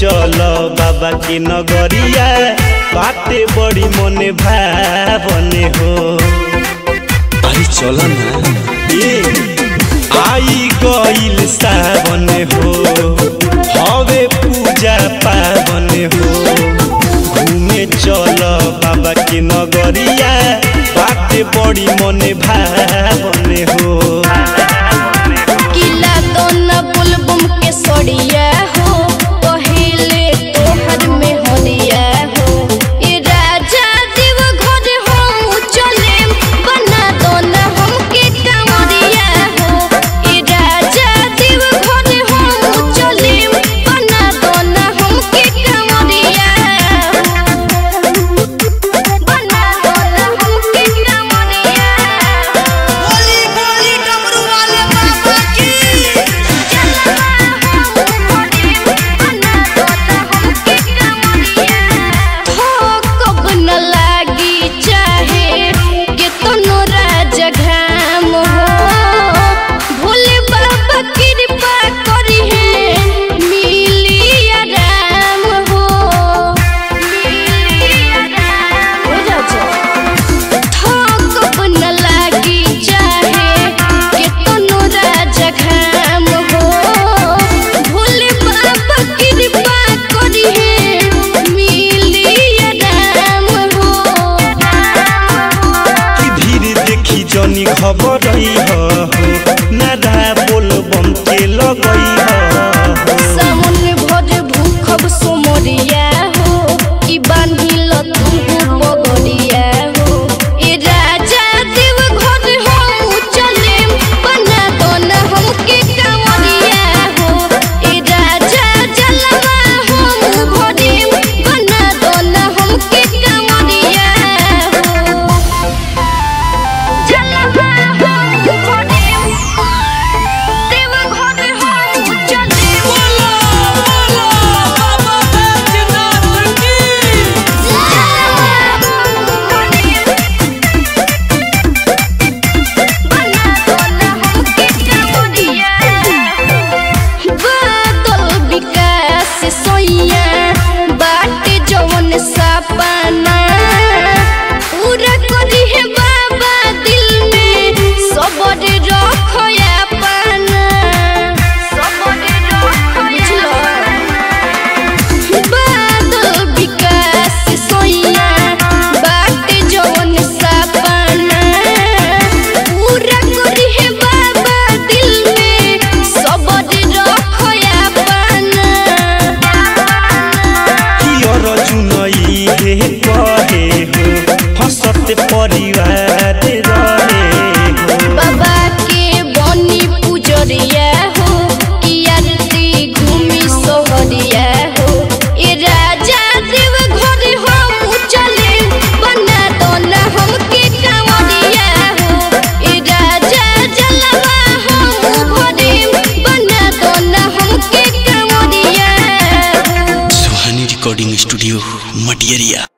चलो बाबा की नगरिया बातें बड़ी मने भावने हो। अरे चलो ना ये आई गईल सावन हो, हवे पूजा पावन हो। घूमे चलो बाबा की नगरिया बातें बड़ी मने भावने हो। किला तो न बुलबुम के सोड़िया हो, पहले तो हर में हो दिया हो। ये राजा देव घर हम चले, बना दो ना हमके कमरिया हो। ये राजा देव घर हम चले, बना दो ना हमके कमरिया हो। बना दो ना हमके कमरिया। गोली गोली डमरू वाले बाबा की जनी खबर हो, नादा बोल बम के लगई हो। सावन भर भूख अब सोमरिया हो, ई बांधी ल तू पगड़िया हो। ए राजा देव घर हम चले, बना दो ना हमके कमरिया हो। ए राजा जलवा हम भरे, बना दो ना हमके कमरिया हो। परिवार रहे बाबा के बनी पूजरिया हो, किया घूमी सोहरिया हो। ए राजा देव घर हम चले, बना दो ना हमके कमरिया हो। ए राजा जलवा हम भरे, बना दो ना हमके कमरिया। Suhani recording studio Matiyariya.